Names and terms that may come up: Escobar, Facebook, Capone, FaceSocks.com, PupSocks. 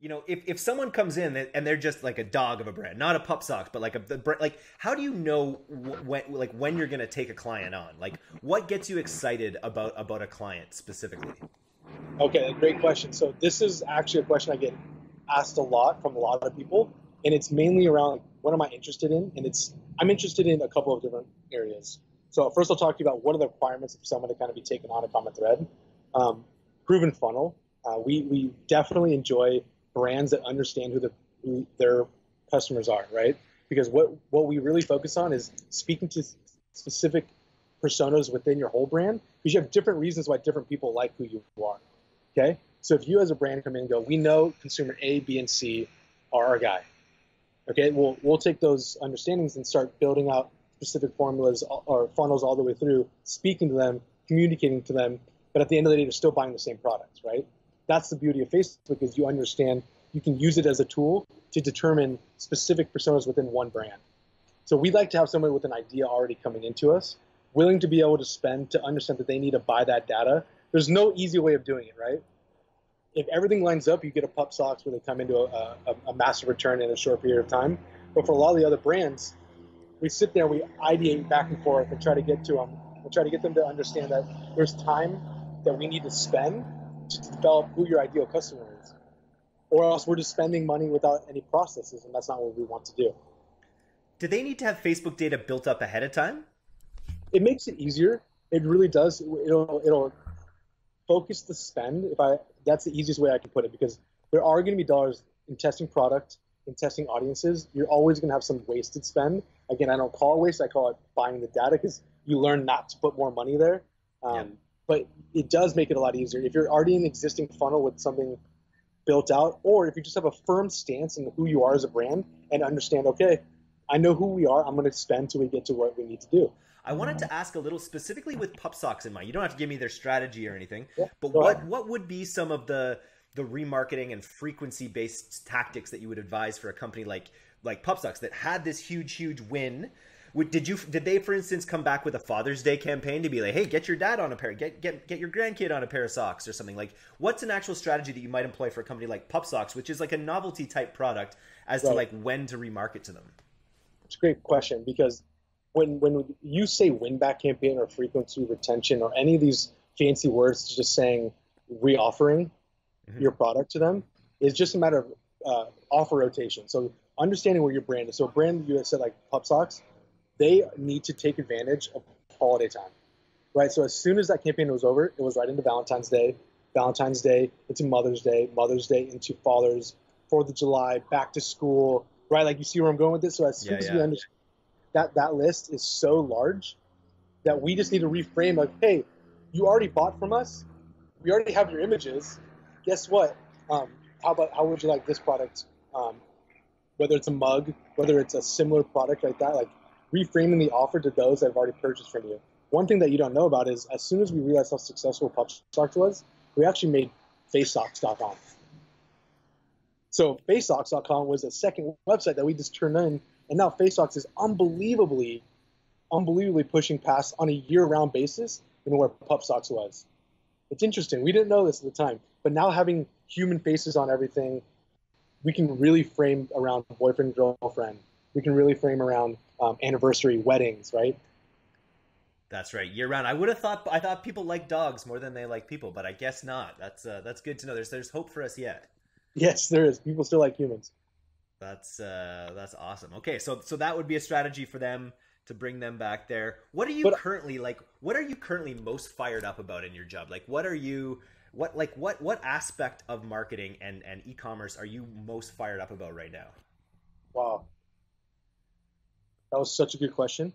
you know, if someone comes in and they're just like a dog of a brand, not a PupSocks, but like how do you know when you're going to take a client on? Like, what gets you excited about a client specifically? Okay, great question. So this is actually a question I get asked a lot from a lot of people, and it's mainly around like, what am I interested in? And I'm interested in a couple of different areas. So first I'll talk to you about what are the requirements of someone to kind of be taken on a common thread. Proven funnel. We definitely enjoy brands that understand who their customers are, right? Because what we really focus on is speaking to specific personas within your whole brand, because you have different reasons why different people like who you are, okay? So if you as a brand come in and go, we know consumer A, B, and C are our guy, okay? We'll take those understandings and start building out specific formulas or funnels all the way through, speaking to them, communicating to them, but at the end of the day, they're still buying the same products, right? That's the beauty of Facebook, is you understand you can use it as a tool to determine specific personas within one brand. So we'd like to have someone with an idea already coming into us, willing to be able to spend to understand that they need to buy that data. There's no easy way of doing it, right? If everything lines up, you get a PupSocks where they come into a massive return in a short period of time. But for a lot of the other brands, we sit there, we ideate back and forth and try to get to them. We'll try to get them to understand that there's time that we need to spend to develop who your ideal customer is, or else we're just spending money without any processes, and that's not what we want to do. Do they need to have Facebook data built up ahead of time? It makes it easier. It really does. It'll focus the spend. That's the easiest way I can put it, because there are going to be dollars in testing product, in testing audiences. You're always going to have some wasted spend. Again, I don't call it waste. I call it buying the data, because you learn not to put more money there. But it does make it a lot easier. If you're already in an existing funnel with something built out, or if you just have a firm stance in who you are as a brand and understand, okay, I know who we are, I'm going to spend till we get to what we need to do. I wanted to ask a little specifically with PupSocks in mind. You don't have to give me their strategy or anything, yeah, but what would be some of the remarketing and frequency-based tactics that you would advise for a company like PupSocks that had this huge, huge win? Did they, for instance, come back with a Father's Day campaign to be like, hey, get your dad on a pair, get your grandkid on a pair of socks or something? Like, what's an actual strategy that you might employ for a company like PupSocks, which is like a novelty type product, as right, to like when to remarket to them? It's a great question, because when you say win back campaign or frequency retention or any of these fancy words, just saying reoffering your product to them is just a matter of offer rotation. So understanding where your brand is. So a brand that you said like PupSocks, they need to take advantage of holiday time, right? So as soon as that campaign was over, it was right into Valentine's Day into Mother's Day into Father's, 4th of July, back to school, right? Like, you see where I'm going with this? So as soon as we understand that list is so large that we just need to reframe, like, hey, you already bought from us. We already have your images. Guess what? How would you like this product? Whether it's a mug, whether it's a similar product like that, like, reframing the offer to those that have already purchased from you. One thing that you don't know about is, as soon as we realized how successful PupSocks was, we actually made FaceSocks.com. So FaceSocks.com was a second website that we just turned in, and now FaceSocks is unbelievably pushing past on a year-round basis than where PupSocks was. It's interesting. We didn't know this at the time, but now having human faces on everything, we can really frame around boyfriend, girlfriend. We can really frame around anniversary, weddings, right? That's right, year round. I thought people like dogs more than they like people, but I guess not. That's good to know. There's hope for us yet. Yes, there is. People still like humans. That's awesome. Okay, so that would be a strategy for them to bring them back there. What are you currently most fired up about in your job? Like, what aspect of marketing and e-commerce are you most fired up about right now? Wow. That was such a good question.